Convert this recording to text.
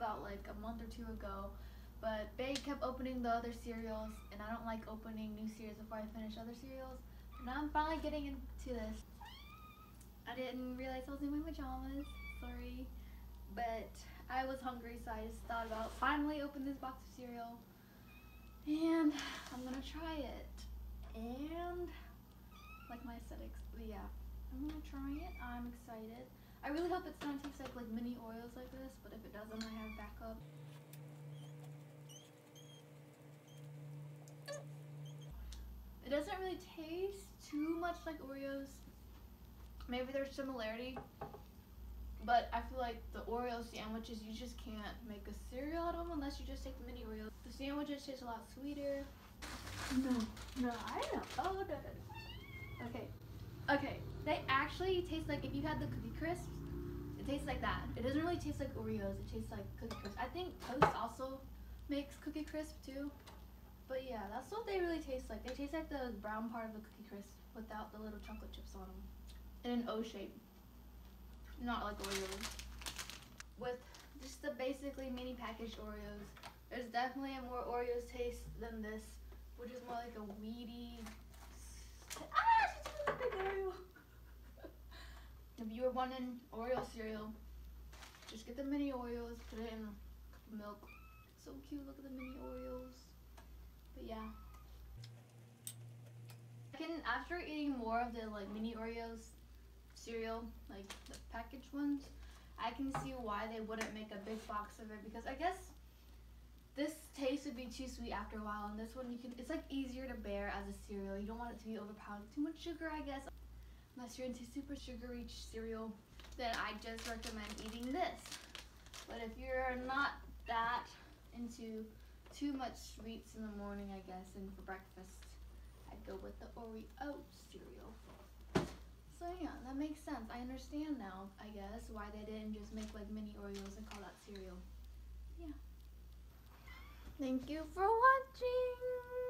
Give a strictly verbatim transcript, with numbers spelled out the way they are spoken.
about like a month or two ago, but Bae kept opening the other cereals, and I don't like opening new cereals before I finish other cereals. But now I'm finally getting into this. I didn't realize I was in my pajamas, sorry, but I was hungry, so I just thought about finally open this box of cereal, and I'm gonna try it, and like my aesthetics, but yeah, I'm gonna try it. I'm excited. I really hope it's gonna taste like, like mini Oreos like this, but if it doesn't, I have backup. It doesn't really taste too much like Oreos. Maybe there's similarity, but I feel like the Oreo sandwiches, you just can't make a cereal out of them unless you just take the mini Oreos. The sandwiches taste a lot sweeter. No, no, I know. Oh, no, no, no. Okay, okay. They actually taste like, if you had the Cookie Crisps, it tastes like that. It doesn't really taste like Oreos, it tastes like Cookie Crisps. I think Toast also makes Cookie Crisp too. But yeah, that's what they really taste like. They taste like the brown part of the Cookie Crisp without the little chocolate chips on them. In an O shape. Not like Oreos. With just the basically mini packaged Oreos, there's definitely a more Oreos taste than this, which is more like a weedy... Ah! She took a big Oreo! If you were wanting Oreo cereal, just get the mini Oreos, put it in a cup of milk. It's so cute, look at the mini Oreos. But yeah. I can, after eating more of the like mini Oreos cereal, like the packaged ones, I can see why they wouldn't make a big box of it, because I guess this taste would be too sweet after a while, and this one you can, it's like easier to bear as a cereal. You don't want it to be overpowering too much sugar, I guess. Unless you're into super sugary cereal, then I just recommend eating this. But if you're not that into too much sweets in the morning, I guess, and for breakfast, I'd go with the Oreo cereal. So yeah, that makes sense. I understand now, I guess, why they didn't just make like mini Oreos and call that cereal. Yeah. Thank you for watching.